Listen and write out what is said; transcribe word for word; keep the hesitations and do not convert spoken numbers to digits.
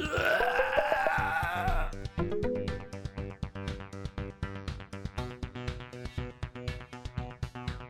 Ugh!